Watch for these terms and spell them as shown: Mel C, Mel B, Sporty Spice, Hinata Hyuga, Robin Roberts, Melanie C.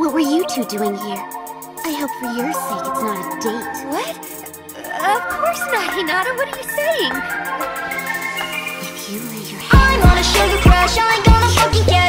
What were you two doing here? I hope for your sake it's not a date. What? Of course not, Hinata. What are you saying? If you lay your hand... I wanna show you crush, I ain't gonna fucking care.